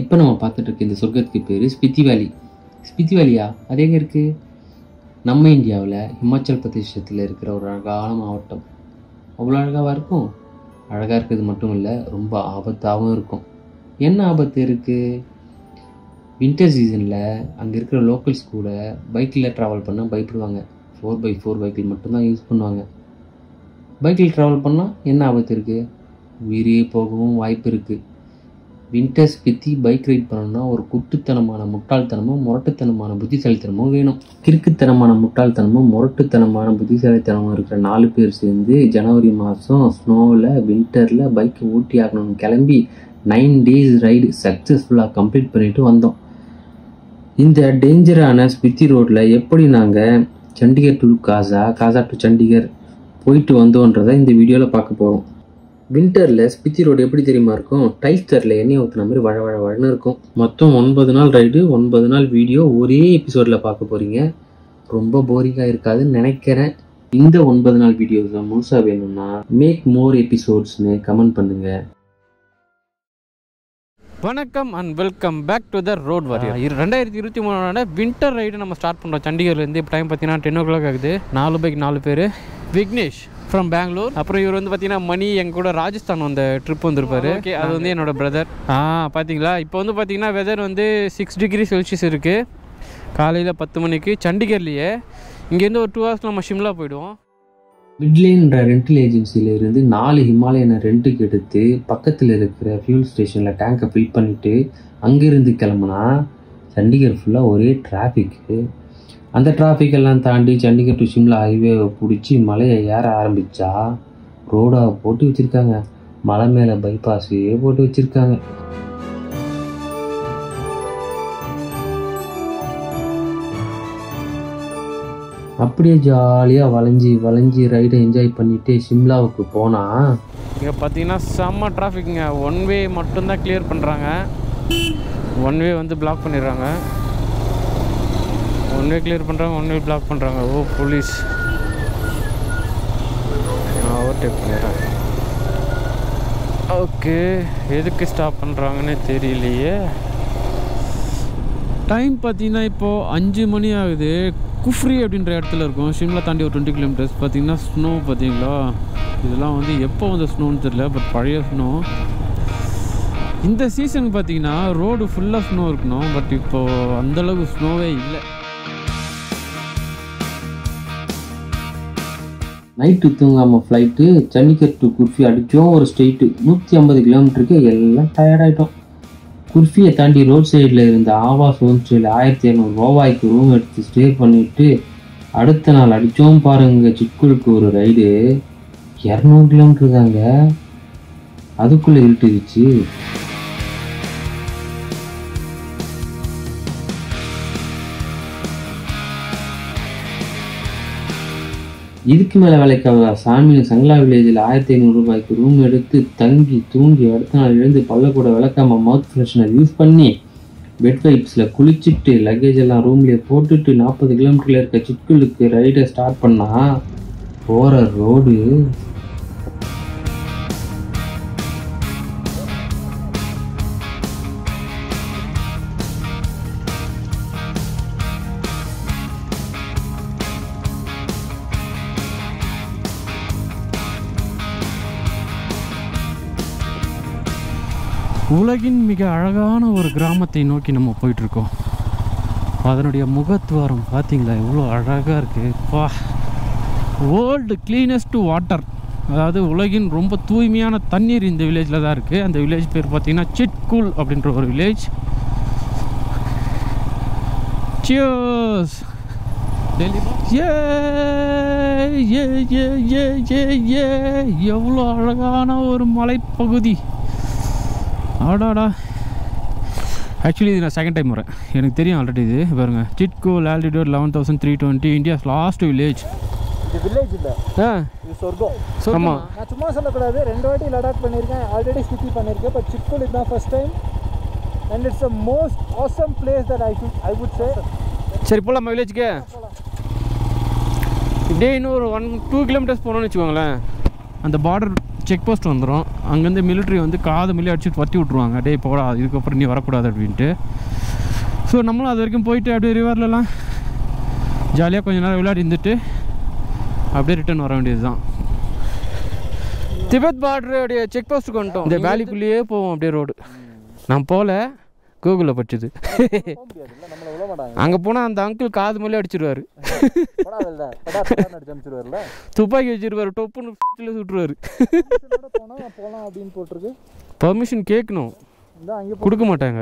இப்போ நம்ம பார்த்துட்டு இருக்க இந்த சொர்க்கத்துக்கு பேர் ஸ்பிதி வேலி. ஸ்பிதி வேலியா, அது எங்கே இருக்குது? நம்ம இந்தியாவில் ஹிமாச்சல் பிரதேசத்தில் இருக்கிற ஒரு அழகான மாவட்டம். அவ்வளோ அழகாக இருக்கும். அழகாக இருக்கிறது மட்டும் இல்லை, ரொம்ப ஆபத்தாகவும் இருக்கும். என்ன ஆபத்து இருக்குது? வின்டர் சீசனில் அங்கே இருக்கிற லோக்கல்ஸ் கூட பைக்கில் ட்ராவல் பண்ண பயப்படுவாங்க. 4x4 பைக்கில் மட்டும்தான் யூஸ் பண்ணுவாங்க. பைக்கில் ட்ராவல் பண்ணால் என்ன ஆபத்து இருக்குது? உயிரே போகவும் வாய்ப்பு இருக்குது. வின்டர் ஸ்பித்தி பைக் ரைட் பண்ணணும்னா ஒரு குட்டுத்தனமான முட்டாள்தனமும் முரட்டுத்தனமான புத்திசாலித்தனமும் வேணும். கிறுக்குத்தனமான முட்டாள்தனமும் முரட்டுத்தனமான புத்திசாலித்தனமும் இருக்கிற 4 பேர் சேர்ந்து ஜனவரி மாதம் ஸ்னோவில் வின்டரில் பைக்கை ஓட்டி ஆகணும்னு கிளம்பி 9 days ரைடு சக்ஸஸ்ஃபுல்லாக கம்ப்ளீட் பண்ணிட்டு வந்தோம். இந்த டேஞ்சரான ஸ்பித்தி ரோட்டில் எப்படி நாங்கள் சண்டிகர் டு காசா டு சண்டிகர் போயிட்டு வந்தோன்றதை இந்த வீடியோவில் பார்க்க போகிறோம். வின்டரில் ஸ்பித்தி ரோடு எப்படி தெரியுமா இருக்கும்? டைஸ்டரில் எண்ணெய் ஊற்றுன மாதிரி வழ வழ வழன்னு இருக்கும். மொத்தம் 9 நாள் ரைடு, 9 நாள் வீடியோ ஒரே எபிசோடில் பார்க்க போகிறீங்க. ரொம்ப போரிங்காக இருக்காதுன்னு நினைக்கிறேன். இந்த 9 நாள் வீடியோஸை முழுசாக வேணும்னா மேக் மோர் எபிசோட்ஸ்னு கமெண்ட் பண்ணுங்கள். வணக்கம் and welcome back to the road warrior. 2023 winter ride நம்ம ஸ்டார்ட் பண்ணுறோம் சண்டிகர்லேருந்து. இப்போ டைம் பார்த்தீங்கன்னா 10 o'clock ஆகுது. 4 பைக் 4 பேர். விக்னேஷ் ஃப்ரம் பெங்களூர். அப்புறம் இவர் வந்து பார்த்தீங்கன்னா மணி எங்கள் கூட ராஜஸ்தான் அந்த ட்ரிப் வந்திருப்பாரு. ஓகே, அது வந்து என்னோடய பிரதர். பார்த்தீங்களா, இப்போ வந்து பார்த்தீங்கன்னா வெதர் வந்து 6 டிகிரி செல்சியஸ் இருக்குது. காலையில் 10 மணிக்கு சண்டிகர்லேயே. இங்கேருந்து ஒரு 2 hours நம்ம ஷிம்லா போயிடுவோம். மிட்லேன்ற ரெண்டல் ஏஜென்சியிலேருந்து 4 ஹிமாலயனை ரெண்ட்டுக்கு எடுத்து பக்கத்தில் இருக்கிற ஃபியூல் ஸ்டேஷனில் டேங்கை ஃபில் பண்ணிவிட்டு அங்கேருந்து கிளம்புனா சண்டிகர் ஃபுல்லாக ஒரே டிராஃபிக்கு. அந்த டிராஃபிக்கெல்லாம் தாண்டி சண்டிகர் டு ஷிம்லா ஹைவேவை பிடிச்சி மலையை ஏற ஆரம்பித்தா ரோடாக போட்டு வச்சுருக்காங்க. மலை மேலே பைபாஸையே போட்டு வச்சுருக்காங்க. அப்படியே ஜாலியாக வளைஞ்சி வளைஞ்சி ரைடை என்ஜாய் பண்ணிட்டு ஷிம்லாவுக்கு போனால் இங்கே பார்த்தீங்கன்னா செம்ம டிராஃபிக்குங்க. 1 வே மட்டும்தான் கிளியர் பண்ணுறாங்க. 1 வே வந்து பிளாக் பண்ணிடுறாங்க. 1 வே கிளியர் பண்ணுறாங்க, 1 வே பிளாக் பண்ணுறாங்க. ஓ போலீஸ், நான் ஓவர்டேக் பண்ணிடுறேன். ஓகே, எதுக்கு ஸ்டாப் பண்ணுறாங்கன்னே தெரியலையே. டைம் பார்த்தீங்கன்னா இப்போது 5 மணி ஆகுது. குஃப்ரி அப்படின்ற இடத்துல இருக்கும். ஷிம்லா தாண்டி ஒரு 20 கிலோமீட்டர்ஸ். பார்த்திங்கன்னா ஸ்னோ பார்த்திங்களா? இதெல்லாம் வந்து எப்போ வந்த ஸ்னோன்னு தெரியல, பட் பழைய ஸ்னோ. இந்த சீசன் பார்த்திங்கன்னா ரோடு ஃபுல்லாக ஸ்னோ இருக்கணும், பட் இப்போது அந்தளவுக்கு ஸ்னோவே இல்லை. நைட்டு தூங்காமல் ஃப்ளைட்டு சண்டிகர் டு குஃப்ரி அடித்தோம். ஒரு ஸ்ட்ரெயிட்டு 150 கிலோமீட்டருக்கு எல்லாம் டயர்டாகிட்டோம். குர்ஃபியை தாண்டி ரோட் சைடில் இருந்த ஆவாஸ் ஹோம் ஸ்டேயில் 1500 ரூபாய்க்கு ரூம் எடுத்து ஸ்டே பண்ணிவிட்டு அடுத்த நாள் அடித்தோம் பாருங்கள் சிட்கோக்கு ஒரு ரைடு. 200 கிலோமீட்டர் தாங்க, அதுக்குள்ளே இருட்டுருச்சு. இதுக்கு மேலே வேலைக்காக சாமியின் சங்லா வில்லேஜில் 1500 ரூபாய்க்கு ரூம் எடுத்து தங்கி தூங்கி அடுத்த நாள் எழுந்து பல்லக்கூட விளக்காம மவுத் ஃப்ரெஷ்னர் யூஸ் பண்ணி பெட் வைப்ஸில் குளிச்சுட்டு லக்கேஜ் எல்லாம் ரூம்லேயே போட்டுட்டு 40 கிலோமீட்டரில் இருக்க சிட்குலுக்கு ரைடை ஸ்டார்ட் பண்ணால் போகிற ரோடு உலகின் மிக அழகான ஒரு கிராமத்தை நோக்கி நம்ம போயிட்டுருக்கோம். அதனுடைய முகத்துவாரம் பார்த்திங்களா எவ்வளோ அழகாக இருக்குது. பா, வேர்ல்டு கிளீனஸ்ட் வாட்டர், அதாவது உலகின் ரொம்ப தூய்மையான தண்ணீர் இந்த வில்லேஜில் தான் இருக்குது. அந்த வில்லேஜ் பேர் பார்த்திங்கன்னா சிட்கூல் அப்படின்ற ஒரு வில்லேஜ். சியர்ஸ் டெல்லி. ஏ ஏ ஏ ஏ ஏ ஏ, எவ்வளோ அழகான ஒரு மலைப்பகுதி. ஆடாடா, ஆக்சுவலி இது நான் செகண்ட் டைம் வரேன். எனக்கு தெரியும் ஆல்ரெடி. இது பாருங்க, Chitkul altitude 11,320, India's last village. இது வில்லேஜ் இல்லை, இது சொர்க்கம். ஆமாம், நான் சும்மா சொல்லக்கூடாது. 2 வாட்டி லடாக் பண்ணியிருக்கேன், ஆல்ரெடி ஸ்பிட்டி பண்ணியிருக்கேன். பட் சிட்கோ இதுதான் first time and it's a most awesome place that I would say. சரி போகலாம் வில்லேஜுக்கு. இப்படியே இன்னும் ஒரு 1-2 கிலோமீட்டர்ஸ் போகணும்னு வச்சுக்கோங்களேன். அந்த border check post vandrom angende military vandu kaadu milli adichit vatti utruvaanga dey poda idukku appuram nee varakudadu adinittu so nammala advarkum poitu abbe river la jaliya konja nara veladi indittu abbe return varavendiyadhaan tibet border ode check post ku vandom the valley kuliye povom abbe road nam pole google la patchidhu அங்க போனா அந்த uncle காது மேல அடிச்சிடுவாரு போடா வெல்ல படா படான்னு அடிச்சிடுவாருல துப்பாக்கி வச்சிருவாரு டப்புன்னு பிட்ல சுட்டுவாரு இதோட போனா போலாம் அப்படினு போட்டுருக்கு பெர்மிஷன் கேக்கணும் இல்ல அங்க கொடுக்க மாட்டாங்க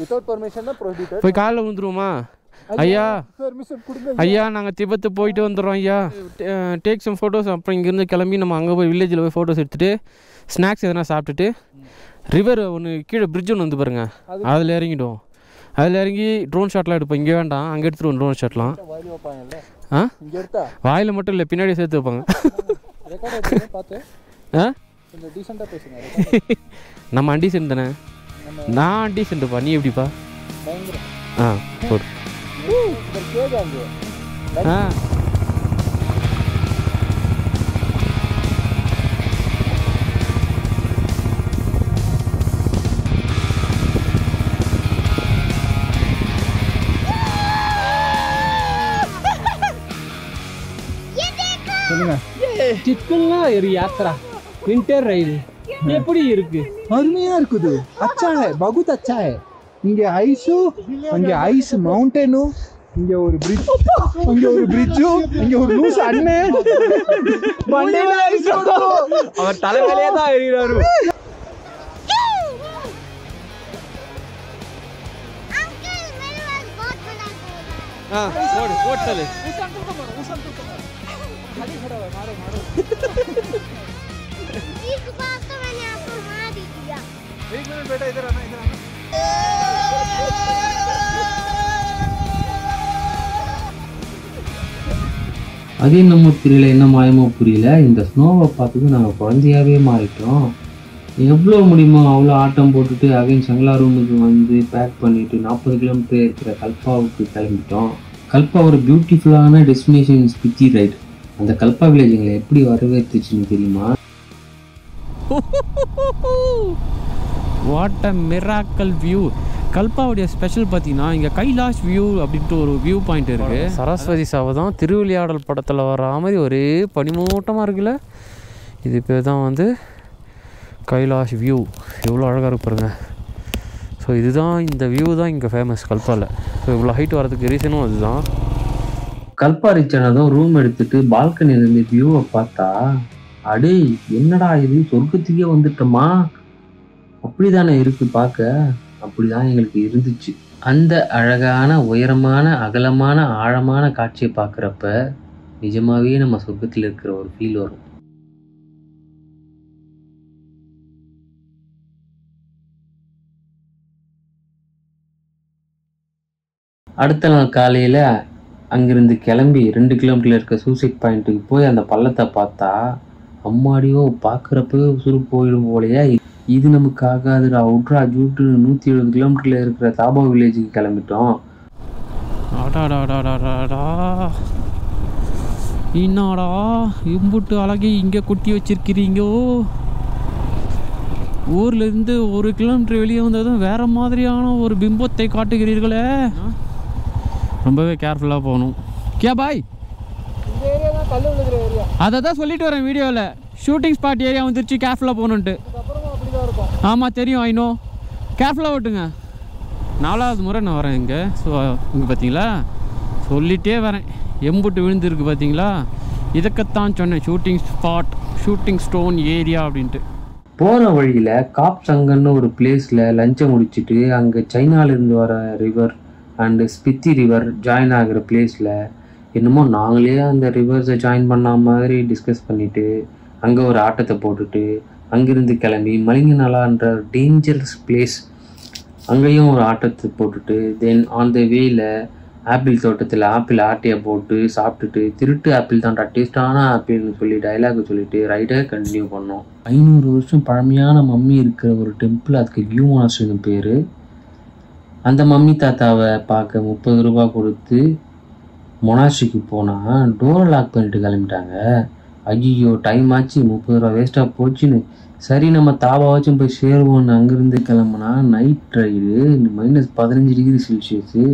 வித்அவுட் பெர்மிஷன் தான் ப்ரோஹிபிட்டட் போய் கால்ல விழுந்துருமா ஐயா பெர்மிஷன் கொடுங்க ஐயா நாங்க திபெத் போயிட்டு வந்தறோம் ஐயா டேக் சம் போட்டோஸ் அப்புறம் இங்க இருந்து கிளம்பி நம்ம அங்க போய் வில்லேஜ்ல போய் போட்டோஸ் எடுத்துட்டு ஸ்நாக்ஸ் எதனா சாப்பிட்டுட்டு ரிவர் ஒன்னு கீழ bridge ஒன்னு வந்து பாருங்க அதுல இறங்கிடுவோம் அதுல இறங்கி ட்ரோன் ஷாட்லாம் எடுப்போம் இங்கே வேண்டாம் அங்கே எடுத்துருவோம் ட்ரோன் ஷாட்லாம் ஆ இங்கே எடுத்தா வாயில மட்டும் இல்லை பின்னாடி சேர்த்து வைப்பாங்க ரெக்கார்ட் எடுத்து பார்த்து ஆ கொஞ்சம் டீசெண்டா பேசுங்க நம்ம அண்டீசெண்ட் தானே நான் அண்டீசெண்ட் பா நீ எப்படிப்பா பயங்கர ஆ போடு இந்த கேஜாங்க ஆ चिटकोला ये यात्रा विंटर राइड ये पूरी इरुक अरुमैया इरुकुदु अच्छा है बहुत अच्छा है इंगे आइस माउंटेन इंगे और ब्रिज इंगे और लूस अन्ने बंडे में आइस उड़ो और तले मेले था एरिरारु अंकल मेरे पास बहुत बड़ा हां बोट चले उसन तो करो खाली खड़ा है मारो एक बार तो मैंने आपको मार दिया एक मिनट बेटा इधर आना अभी நம்ம தெரியல என்ன மாயமோ புரியல இந்த ஸ்னோவை பார்த்துட்டு நாங்க குழந்தையாவே மாறிட்டோம் எவ்வளவு முடியுமோ அவ்வளவு ஆட்டம் போட்டுட்டு அகைன் சங்கலா ரூமுக்கு வந்து பேக் பண்ணிட்டு 40 கிலோமீட்டர் இருக்கிற கல்பாவுக்கு கிளம்பிட்டோம் கல்பா ஒரு பியூட்டிஃபுல்லான டெஸ்டினேஷன் ஸ்பிட்டி ரைட் அந்த கல்பா வில்லேஜ்ங்களை எப்படி வரவேத்துச்சுன்னு தெரியுமா வாட் a miracle view கல்பாவுடைய ஸ்பெஷல் பாத்தீங்கன்னா இங்க கைலாஷ் வியூ அப்படிட்டு ஒரு வியூ பாயிண்ட் இருக்கு சரஸ்வதி சாவதம் திருவிளையாடல் படத்துல வர மாதிரி ஒரே பனிமூட்டமா இருக்குல இது பேர் தான் வந்து கைலாஷ் வியூ எவ்வளவு அழகா இருக்கு பாருங்க சோ இதுதான் இந்த வியூ தான் இங்க ஃபேமஸ் கல்பால சோ இவ்வளவு ஹைட் வரதுக்கு ரீசனும் அதுதான் கல்பா ரீச்சனதும் ரூம் எடுத்துட்டு பால்கனில இருந்து வியூவை பார்த்தா அடே என்னடா இது சொர்க்கத்துக்கே வந்துட்டோமா அப்படிதானே இருக்கு பார்க்க அப்படிதான் எங்களுக்கு இருந்துச்சு அந்த அழகான உயரமான அகலமான ஆழமான காட்சியை பார்க்குறப்ப நிஜமாவே நம்ம சொர்க்கத்தில் இருக்கிற ஒரு ஃபீல் வரும் அடுத்த நாள் காலையில அங்கிருந்து கிளம்பி 2 கிலோமீட்டர்ல இருக்க சூசைட் பாயிண்ட்டுக்கு போய் அந்த பள்ளத்தை பார்த்தா அம்மாடியோ பார்க்குறப்பவே உசுறு போயிடும் போலையா இது நமக்கு ஆகாதுடா அவுட்ரா ஜூட்டு 170 கிலோமீட்டர்ல இருக்கிற தாபா வில்லேஜுக்கு கிளம்பிட்டோம் என்னடா இம்புட்டு அழகி இங்கே கொட்டி வச்சிருக்கிறீங்கோ ஊர்லேருந்து 1 கிலோமீட்டர் வெளியே வந்ததும் வேற மாதிரியான ஒரு பிம்பத்தை காட்டுகிறீர்களே ரொம்பவே கேர்ஃபுல்லாக போகணும் கே பாய் இந்த ஏரியா தான் கல்லு விழுகிற ஏரியா அதை தான் சொல்லிட்டு வரேன் வீடியோவில் ஷூட்டிங் ஸ்பாட் ஏரியா வந்துருச்சு கேர்ஃபுல்லாக போகணுன்ட்டு அப்புறமா அப்படி தான் இருக்கும் ஆமாம் தெரியும் ஐநோ கேர்ஃபுல்லாக ஓட்டுங்க 4வது முறை நான் வரேன் இங்கே ஸோ இங்கே பார்த்தீங்களா சொல்லிகிட்டே வரேன் எம்புட்டு விழுந்துருக்கு பார்த்தீங்களா இதுக்கத்தான் சொன்னேன் shooting spot shooting stone area அப்படின்ட்டு போகிற வழியில் காப் சங்கன்னு ஒரு பிளேஸில் லஞ்சை முடிச்சுட்டு அங்கே சைனாலேருந்து வர river and Spiti river join ஆகிற பிளேஸில் என்னமோ நாங்களே அந்த ரிவர்ஸை ஜாயின் பண்ண மாதிரி டிஸ்கஸ் பண்ணிவிட்டு அங்கே ஒரு ஆட்டத்தை போட்டுட்டு அங்கேருந்து கிளம்பி மலிங்கனாலான்ற டேஞ்சரஸ் பிளேஸ் அங்கேயும் ஒரு ஆட்டத்தை போட்டுட்டு தென் ஆன் த வேயில் ஆப்பிள் தோட்டத்தில் ஆப்பிள் ஆட்டையை போட்டு சாப்பிட்டுட்டு திருட்டு ஆப்பிள் தான்டா டேஸ்டான ஆப்பிள்னு சொல்லி டைலாக் சொல்லிவிட்டு ரைடை கண்டினியூ பண்ணோம் 500 வருஷம் பழமையான மம்மி இருக்கிற ஒரு டெம்பிள் அதுக்கு கியூ மாஸ்டர்னு பேர் அந்த மம்மி தாத்தாவை பார்க்க 30 ரூபாய் கொடுத்து மொனாஸ்ட்ரிக்கு போனால் டோரை லாக் பண்ணிட்டு கிளம்பிட்டாங்க ஐயோ டைம் ஆச்சு 30 ரூபா வேஸ்ட்டாக போச்சுன்னு சரி நம்ம தாபாவாச்சும் போய் சேருவோன்னு அங்கேருந்து கிளம்புனா நைட் ரைடு -15 டிகிரி செல்சியஸு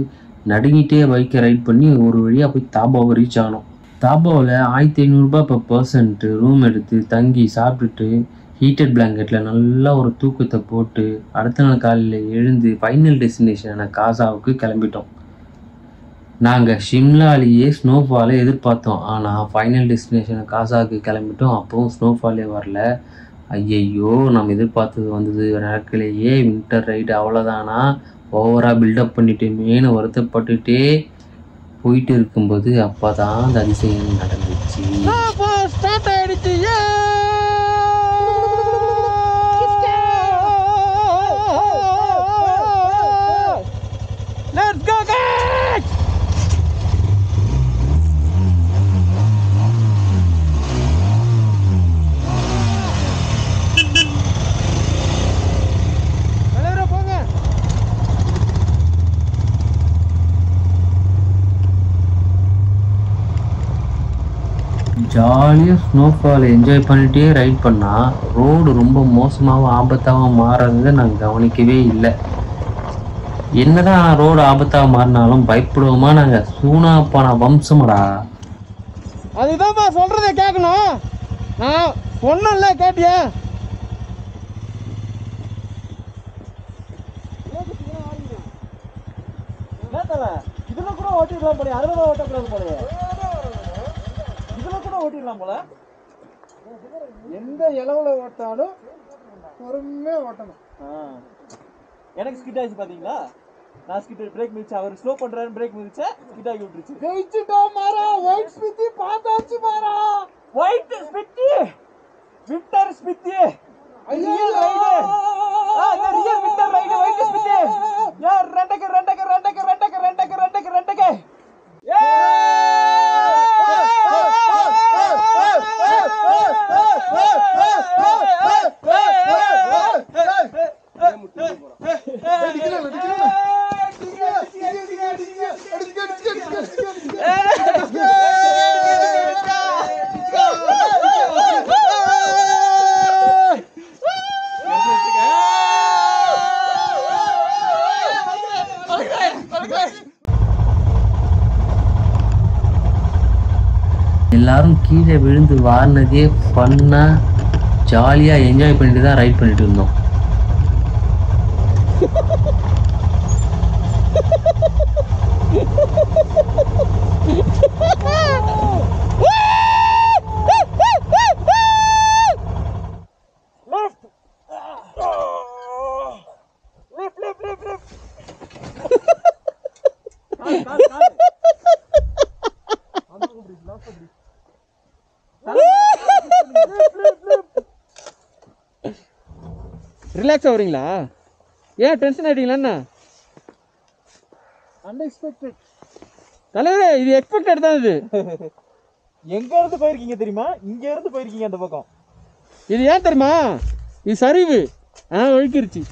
நடுங்கிட்டே பைக்கை ரைட் பண்ணி ஒரு வழியாக போய் தாபாவை ரீச் ஆகணும். தாபாவில் 1500 ரூபா பர் பர்சன்ட்டு ரூம் எடுத்து தங்கி சாப்பிட்டுட்டு ஹீட்டட் பிளாங்கெட்டில் நல்லா ஒரு தூக்கத்தை போட்டு அடுத்த நாள் காலையில் எழுந்து ஃபைனல் டெஸ்டினேஷனான காசாவுக்கு கிளம்பிட்டோம். நாங்கள் ஷிம்லாலேயே ஸ்னோஃபாலை எதிர்பார்த்தோம், ஆனால் ஃபைனல் டெஸ்டினேஷன் காசாவுக்கு கிளம்பிட்டோம். அப்போவும் ஸ்னோஃபாலே வரல. ஐயையோ நம்ம எதிர்பார்த்தது வந்தது நடக்கலையே, வின்டர் ரைடு அவ்வளோதானா, ஓவராக பில்டப் பண்ணிட்டேமேனு வருத்தப்பட்டுட்டே போயிட்டு இருக்கும்போது அப்போ தான் அந்த அதிசயம் நடந்துச்சு. ஜாலியாக ஸ்னோஃபாலை என்ஜாய் பண்ணிகிட்டே ரைட் பண்ணால் ரோடு ரொம்ப மோசமாகவும் ஆபத்தாகவும் மாறுறதை நாங்கள் கவனிக்கவே இல்லை. என்ன தான் ரோடு ஆபத்தாக மாறினாலும் பயப்படுவோமா நாங்கள்? சூனாப்பான வம்சமடா. அதுதான்ப்பா சொல்கிறத கேட்கணும். நான் ஒன்றும் இல்லை கேட்டியா? இதெல்லாம் கூட ஓட்டிடலாம் போல, அதுதான் ஓட்டக்கூடாது போல, இதெல்லாம் கூட ஓட்டிடலாம் போல. எந்த இளவுல ஓட்டாலும் பொறுமையாக ஓட்டணும். எனக்கு ஸ்கிட் ஆச்சு பார்த்தீங்களா? நான் ஸ்கிட் பிரேக் மிதிச்சேன், அவர் ஸ்லோ பண்ணுறாரு, பிரேக் மிதிச்சேன், ஸ்கிட் ஆகி விட்டுருச்சு. ஜெயிச்சுட்டோம் மாறா. ஒயிட் ஸ்பித்தி பார்த்தாச்சு மாறா. White Spiti, winter Spiti, real ride. அந்த real winter ride white Spiti. யார் ரெண்டக்கு ரெண்டக்கு ரெண்டக்கு ரெண்டக்கு ரெண்டக்கு ரெண்டக்கு ரெண்டக்கு ஏ எல்லாரும் கீழே விழுந்து வாரினதே ஃபன்னாக ஜாலியாக என்ஜாய் பண்ணிட்டு தான் ரைட் பண்ணிட்டு இருந்தோம். ரிலாக்ஸ் ஆகுறீங்களா? ஏன் டென்ஷன் ஆகிட்டீங்களா? என்ன அன்எக்ஸ்பெக்டட் தலைவரே, இது எக்ஸ்பெக்டட் தான். இது எங்கேருந்து போயிருக்கீங்க தெரியுமா? இங்கேருந்து போயிருக்கீங்க அந்த பக்கம். இது ஏன் தெரியுமா? இது சரிவு. ஆனால் ஒழுக்கிருச்சு.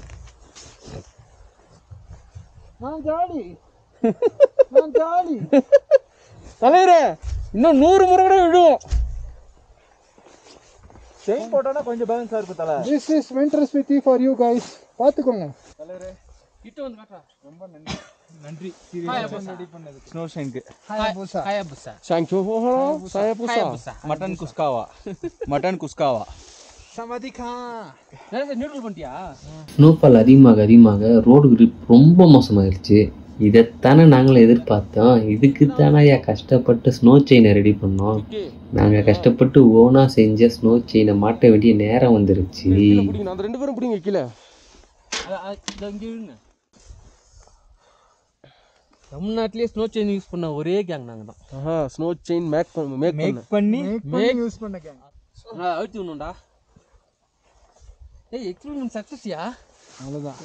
நான் ஜாலி, நான் ஜாலி தலைவரே. இன்னும் 100 முறை கூட விழுவோம். செயின் போட்டோன்னா கொஞ்சம் பேலன்ஸாக இருக்கும் தலை. This is winter Spiti for you guys. பார்த்துக்கோங்க தலைவரே. கிட்ட வந்து காட்டா. ரொம்ப நன்றி, நன்றி. சீரியஸாக பண்ணது ஸ்னோ ஷைனுக்கு. ஹாயாபுசா, ஹாயாபுசா சாங்சோ ஹோஹோ ஹாயாபுசா. மட்டன் குஸ்காவா, மட்டன் குஸ்காவா சமதிகா. நான் நியூட்ரல் பண்ணியா? ஸ்னோஃபால் அதிகமாக ரோடு கிரிப் ரொம்ப மோசமாகிடுச்சு. இதைத்தானே நாங்களும் எதிர்பார்த்தோம். இதுக்குத்தானே கஷ்டப்பட்டு ஸ்னோ செயினை ரெடி பண்ணோம். நாங்கள் கஷ்டப்பட்டு ஓனாக செஞ்ச ஸ்னோ செயினை மாட்ட வேண்டிய நேரம் வந்துருச்சு. ரெண்டு பேரும் பிடிங்க கீழே. தமிழ்நாட்டிலே ஸ்னோ செயின் யூஸ் பண்ண ஒரே கேங் நாங்கள் தான். ஸ்னோ செயின் மேக் பண்ணி யூஸ் பண்ண கேங். அழுத்தி ஒன்றுண்டா. ஏய் எக்ஸ்பீரியன்ஸ் சக்ஸஸ்யா. அவ்வளோதான்.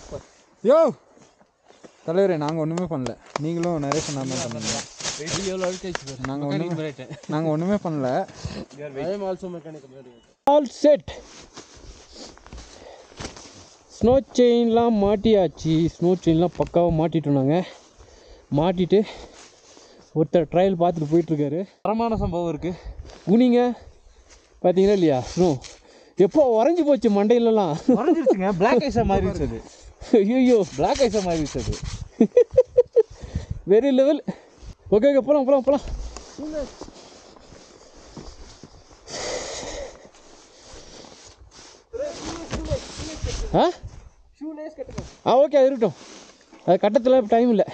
யோ தலைவரே, நாங்கள் ஒன்றுமே பண்ணல. நீங்களும் நிறைய சொன்னாங்க நாங்கள் ஒன்றுமே பண்ணல. All set. ஸ்னோ செயின்லாம் மாட்டியாச்சு. ஸ்னோ செயின்லாம் பக்காவாக மாட்டிட்டோம். நாங்கள் மாட்டிட்டு ஒருத்தர் ட்ரையல் பார்த்துட்டு போயிட்டுருக்காரு. தரமான சம்பவம் இருக்குது. குனிங்க, பாத்தீங்களா இல்லையா? ஸ்னோ எப்போ உறைஞ்சி போச்சு மண்டையிலலாம், உறைஞ்சிருச்சுங்க. பிளாக் ஐஸாக மாறிடுச்சு அது. ஐயோ பிளாக் ஐஸாக மாறிடுச்சு அது. Very level. ஓகே ஓகே போகலாம் போகலாம் போகலாம். ஆ ஆ ஓகே அது இருக்கட்டும். அது கட்டத்தில் டைம் இல்லை.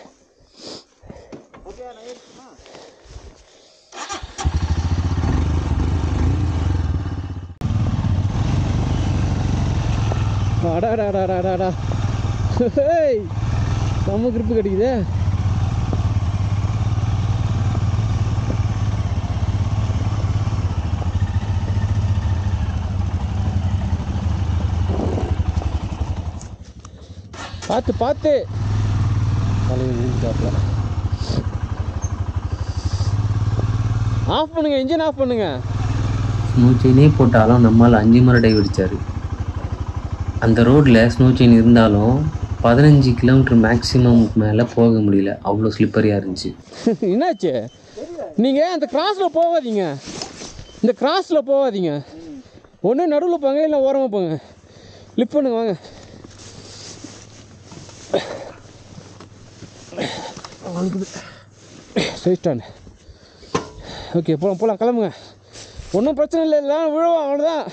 அடாடாடாடாடா ஹேய் நம்ம கிரிப்பு கிடைக்குது. பார்த்து பார்த்து ஆஃப் பண்ணுங்க, இன்ஜின் ஆஃப் பண்ணுங்க. ஸ்னோ செயினே போட்டாலும் நம்மால் 5 மரடை வெடிச்சாரு. அந்த ரோடில் ஸ்னோ செயின் இருந்தாலும் 15 கிலோமீட்டர் மேக்ஸிமம் மேலே போக முடியல, அவ்வளோ ஸ்லிப்பரியாக இருந்துச்சு. என்னாச்சு? நீங்கள் அந்த கிராஸில் போகாதீங்க, இந்த கிராஸில் போகாதீங்க. ஒன்று நடுவில் போங்க, இல்லை ஓரமாக போங்க. ஸ்லிப் பண்ணுங்க வாங்க. ஸ்ட்ரெயிட்டான ஓகே போகலாம் போகலாம் கிளம்புங்க. ஒன்றும் பிரச்சனை இல்லை, எல்லாம் விழுவோம் அவ்வளோதான்.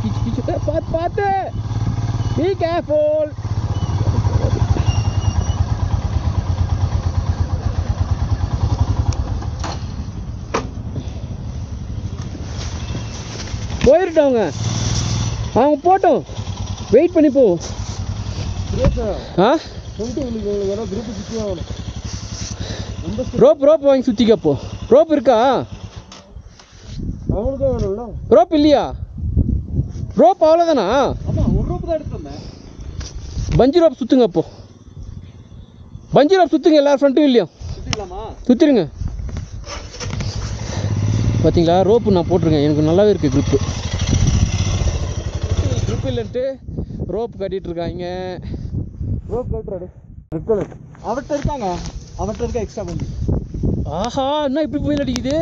கீச்சு கீச்சு பார்த்து பார்த்து பி கேர்ஃபுல். போயிட்டவங்க அவங்க போட்டோம், வெயிட் பண்ணி போவோம். ரோப் ரோப் வாங்கி சுற்றிக்கப்போ. ரோப் இருக்கா? ரோப் இல்லையா? ரோப் அவ்வளோதானா? பஞ்சு ரோப் சுற்றுங்க. அப்போ பஞ்சு ரோப் சுற்றுங்க எல்லாரும் ஃப்ரண்ட்டும் இல்லையா? சுற்றிடுங்க. பார்த்தீங்களா ரோப்பு நான் போட்டிருக்கேன், எனக்கு நல்லாவே இருக்குது க்ரிப்பு. க்ரிப் இல்லைன்ட்டு ரோப் கட்டிகிட்ருக்காங்க. ரோப் கட்டுறாரு அவர்கிட்ட இருக்காங்க, அவர்கிட்ட இருக்கா எக்ஸ்ட்ரா பஞ்சு. ஆஹா என்ன இப்படி புயல் அடிக்குது.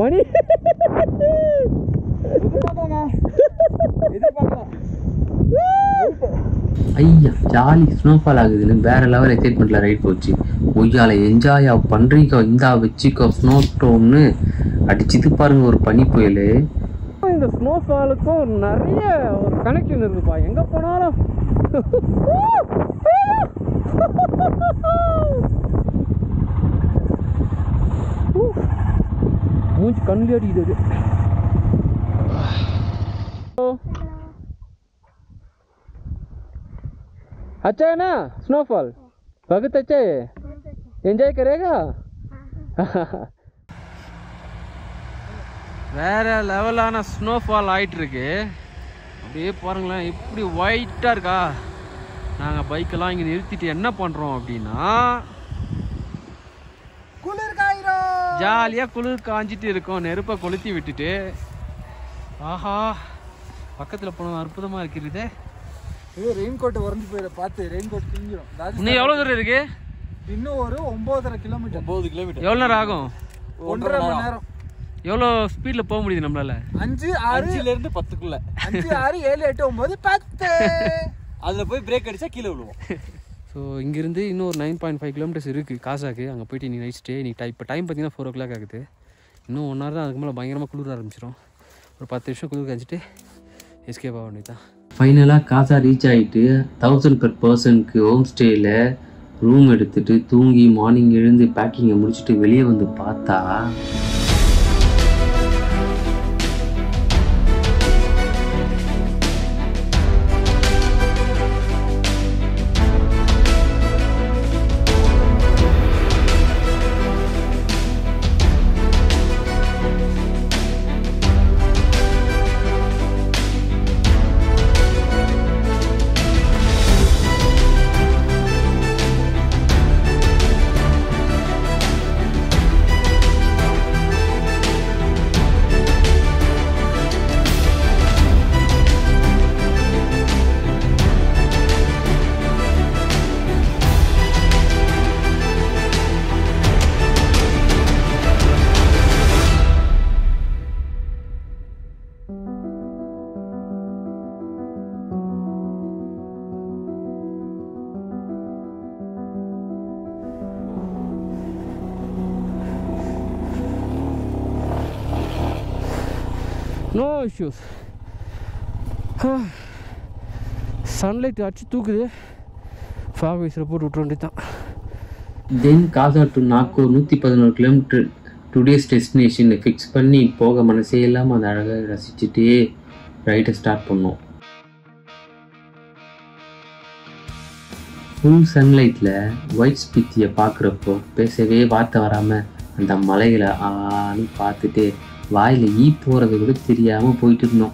மணி ஐயா ஜாலி ஸ்னோஃபால் ஆகுதுன்னு வேற லெவல் எக்ஸைட்மெண்ட்ல ரைட் போச்சு. ஒய்யால என்ஜாயா பண்றீங்க, இந்தா வச்சுக்கோ ஸ்னோ ஸ்டோன்னு அடிச்சுது பாருங்க ஒரு பனி புயல். இந்த ஸ்னோஃபாலுக்கும் நிறைய ஒரு கனெக்ஷன் இருக்குப்பா, எங்க போனாலும். மூஞ்சி கண்ணில் அடிக்குது. अच्छा है ना स्नोफॉल, बहुत अच्छा है, एंजॉय करेगा. வேற லெவலான ஸ்னோஃபால் ஆயிட்டு இருக்கு. அப்படியே பாருங்களேன் இப்படி ஒயிட்டா இருக்கா. நாங்கள் பைக்கெல்லாம் இங்கே நிறுத்திட்டு என்ன பண்றோம் அப்படின்னா ஜாலியாக குளிர் காஞ்சிட்டு இருக்கோம், நெருப்பை கொளுத்தி விட்டுட்டு. ஆஹா பக்கத்தில் போனோம், அற்புதமாக இருக்கிறது. ரெயின் கோட் உறைஞ்சு போயிட பார்த்து, ரெயின் கோட் கிழிஞ்சிடும். இன்னும் எவ்வளோ தூரம் இருக்கு? இன்னும் ஒரு 9.5 கிலோமீட்டர். 9 கிலோமீட்டர் எவ்வளோ நேரம் ஆகும்? 1.5 மணி நேரம். எவ்வளோ ஸ்பீடில் போக முடியுது நம்மளால? 5-6லேருந்து 10க்குள்ள. 5, 6, 7, 8, 9, 10. அதில் போய் பிரேக் அடித்தா கீழே விழுவோம். ஸோ இங்கேருந்து இன்னும் ஒரு 9.5 கிலோமீட்டர்ஸ் இருக்குது காசாக்கு. அங்கே போய்ட்டு நீ நைட் ஸ்டே. நீ இப்போ டைம் பார்த்தீங்கன்னா 4 o'clock ஆகுது. இன்னும் 1 hour தான், அதுக்கு மேலே பயங்கரமாக குளிர ஆரம்பிச்சிடும். ஒரு 10 நிமிஷம் குளிர் கழிச்சிட்டு எஸ்கேப் ஆக வேண்டியது தான். ஃபைனலாக காசா ரீச் ஆகிட்டு 1000 per person ஹோம் ஸ்டேயில் ரூம் எடுத்துகிட்டு தூங்கி மார்னிங் எழுந்து பேக்கிங்கை முடிச்சுட்டு வெளியே வந்து பார்த்தா no issues. Sunlight achu thookudu. Fog visra potu utrondithaan. Then Kasar to Nagpur 111 km. Today's destination fix panni poga manase illama nadaga rasichite ride start pannom. Full sunlight la white spithiya paakrappo pesave vaatha varama andha malayila aanu paathite vaayila ee poradhu kuda theriyama poittirnom.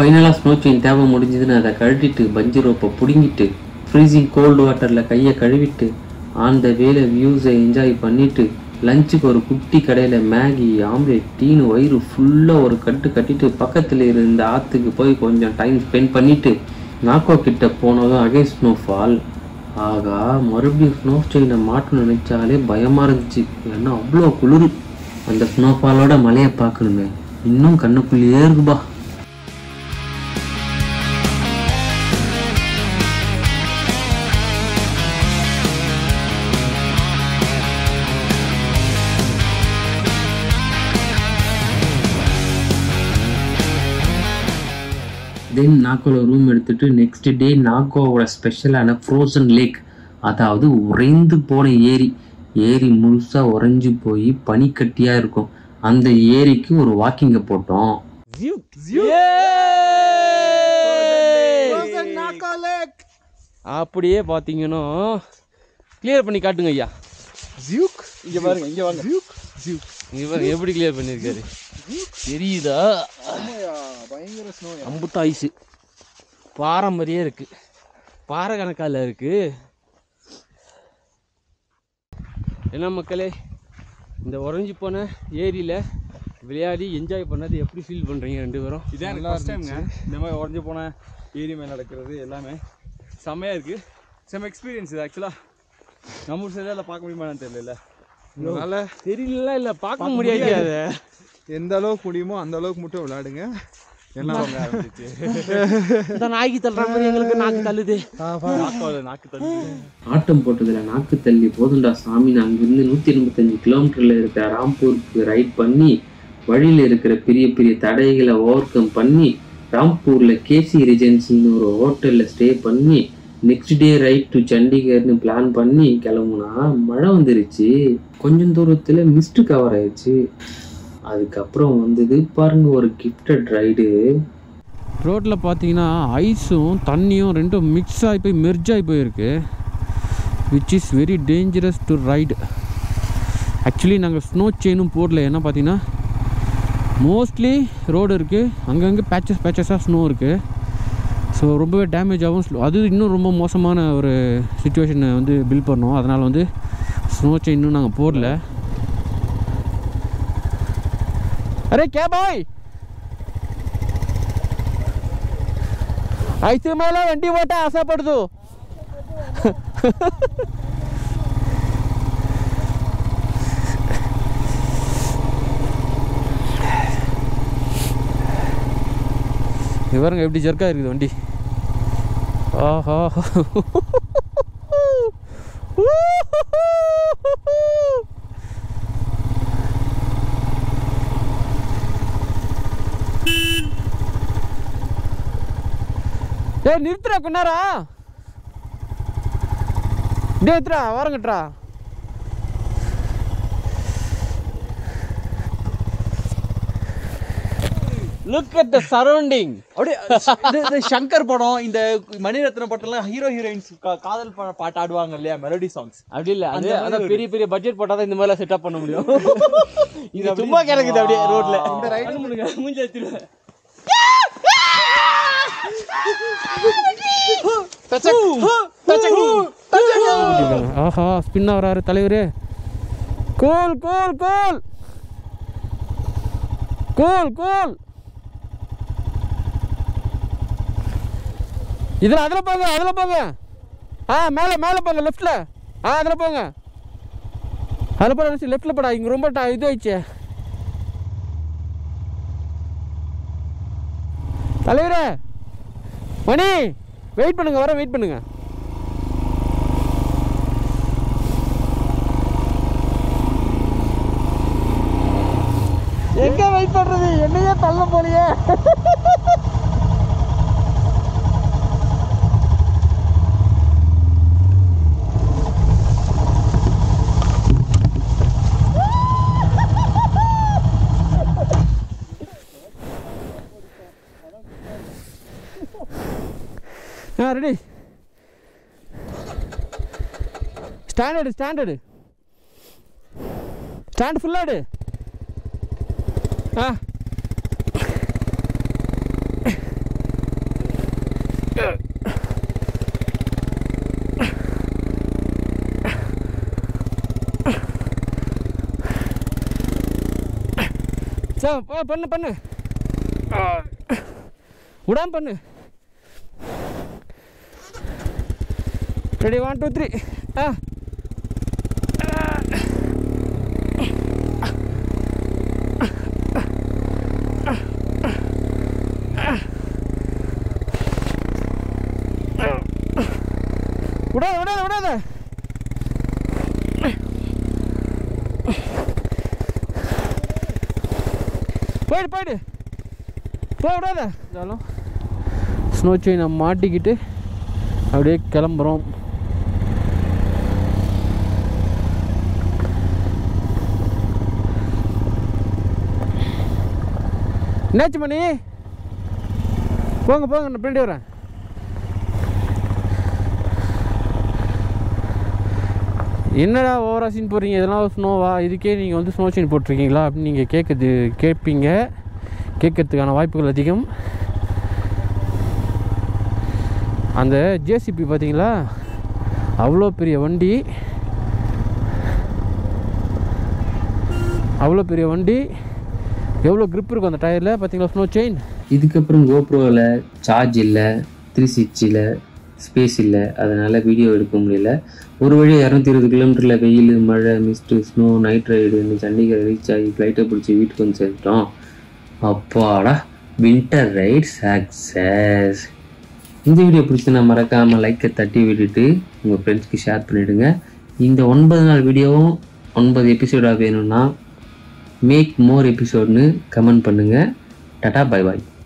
Finally, snow chain tava mudinjadana adha kadittu banji rope pudingittu freezing cold water la kaiya kadivittu on the way views enjoy pannittu lunch ku oru kutti kadaila maggi omelette tea nu vairu fulla oru kattu kattitu pakkathile irundha aathukku poi konjam time spend pannittu Nako kitta ponadha again snowfall aga marubbi snow chain maatnu nenichale bayama irundhuchu enna avlo kuluru andha snowfall oda malaya paakkunume innum kannukkuliye irukku ba. Then Nakola room எடுத்துட்டு next day நாகோவோட ஸ்பெஷலான frozen lake அதாவது உறைந்து போன ஏரி முழுசா உறைஞ்சு போய் பனிக்கட்டியா இருக்கும் அந்த ஏரிக்கு ஒரு வாக்கிங்க போட்டோம். frozen Nako lake அப்படியே பாத்தீங்கன்னா கிளியர் பண்ணி காட்டுங்க ஐயா. இங்க பாருங்க இவர் எப்படி கிளியர் பண்ணிருக்காரு தெரியுதா? பயங்கர ஸ்னோ அம்புட்ட ஐஸ் பாறை மாதிரியே இருக்கு. பாறை கணக்கால இருக்கு. என்ன மக்களே, இந்த உறைஞ்சி போன ஏரியில விளையாடி என்ஜாய் பண்ணது எப்படி ஃபீல் பண்றீங்க ரெண்டு பேரும்? இதான் ஃபர்ஸ்ட் டைம்ங்க இந்த மாதிரி உறைஞ்சி போன ஏரி மேல நடக்கிறது. எல்லாமே செமையா இருக்கு. செம எக்ஸ்பீரியன்ஸ் இது. ஆக்சுவலா நம்ம ஊர் சைடுல பார்க்க முடியுமான்னு தெரியல. அதனால தெரியல இல்ல பார்க்க முடியாது. எந்த அளவுக்கு முடியுமோ அந்த அளவுக்கு மட்டும் விளையாடுங்க. ஆட்டம் போட்டதுல நாக்கு தள்ளி போதுண்டா சாமி. அங்கிருந்து 185 கிலோமீட்டர்ல இருக்கிற ராம்பூருக்கு ரைட் பண்ணி வழியில இருக்கிற பெரிய பெரிய தடைகளை ஓவர் கம் பண்ணி ராம்பூர்ல கேசி ரெஜென்சின்னு ஒரு ஹோட்டல்ல ஸ்டே பண்ணி நெக்ஸ்ட் டே ரைட் டு சண்டிகர்னு பிளான் பண்ணி கிளம்புனா மழை வந்துருச்சு. கொஞ்சம் தூரத்துல மிஸ்ட் கவர் ஆயிடுச்சு. அதுக்கப்புறம் வந்தது பாருங்க ஒரு கிஃப்டட் ரைடு. ரோட்ல பார்த்தீங்கன்னா ஐஸும் தண்ணியும் ரெண்டும் மிக்ஸ் ஆகி போய் மெர்ஜ் ஆகி போயிருக்கு. Which is very dangerous to ride. Actually நாங்கள் ஸ்னோ செயினும் போடல. ஏன்னா பார்த்தீங்கன்னா மோஸ்ட்லி ரோடு இருக்குது, அங்கங்கே பேச்சஸாக ஸ்னோ இருக்குது. ஸோ ரொம்பவே டேமேஜ் ஆகும். அது இன்னும் ரொம்ப மோசமான ஒரு சுச்சுவேஷனை வந்து பில்ட் பண்ணோம். அதனால் வந்து ஸ்னோ செயினும் நாங்கள் போடல. अरे क्या भाई ऐसे मला वंटी वाटा आशा पडतो. இவரங்க எப்படி ஜர்க்கா இருக்குது வண்டி. ஆஹா நிறுத்துறா கொண்டாரா நிறுத்துறா வரங்கட்டுறா. Look at the surrounding. The Shankar Padam, in the Maniratna Padam, hero heroines, Kadal Paat Aaduvanga, melody songs. Adilla, that peri budget potada in the mela set up panna mudiyum. Idu thumma kerakudhu apdi road la. Indha ride munja eduthuruva. Aha, spin avararu thalivare. Goal, goal, goal. Goal, goal. Idhula adhula ponga ah mele mele ponga left la ah adhula ponga left la pada inga romba idu aiche thalivare mani wait pannunga vara wait pannunga enga wait pandradhu enniye thalla poliye ready standard stand full ad ah so pannu udam pannu ready 1 2 3 ah uda paid po udada jalo snow chain a maattikittu avade kelambrom என்னாச்சு மணி போங்க போங்க நான் பின்னாடி வரேன் என்னடா ஓவரா scene போடுறீங்க இதெல்லாம் ஸ்னோவா இதுக்கே நீங்கள் வந்து ஸ்னோ சீன் போட்டிருக்கீங்களா அப்படின்னு நீங்கள் கேட்பீங்க கேட்கறதுக்கான வாய்ப்புகள் அதிகம் அந்த ஜேசிபி பார்த்தீங்களா அவ்வளோ பெரிய வண்டி எவ்வளவு grip இருக்கு அந்த டயர்ல பாத்தீங்களா ஸ்னோ செயின் இதுக்கு அப்புறம் GoProல சார்ஜ் இல்ல 360 இல்ல ஸ்பேஸ் இல்ல அதனால வீடியோ எடுக்க முடியல ஒருவேளை 220 கிலோமீட்டர்ல வெயில் மழை மிஸ்ட் ஸ்னோ நைட் ரைட் வந்து சண்டிகர் ரீச் ஆகி ஃளைட்ட புடிச்சி வீட்டுக்கு வந்து சேர்த்தோம் அப்பாடா விண்டர் ரைட் சக்சஸ் இந்த வீடியோ பிடிச்சனா மறக்காம லைக்கை தட்டி விட்டுட்டு உங்க ஃப்ரெண்ட்ஸ்க்கு ஷேர் பண்ணிடுங்க இந்த 9 நாள் வீடியோவும் 9 எபிசோடா வேணும்னா Make more episode nu comment pannunga tata bye bye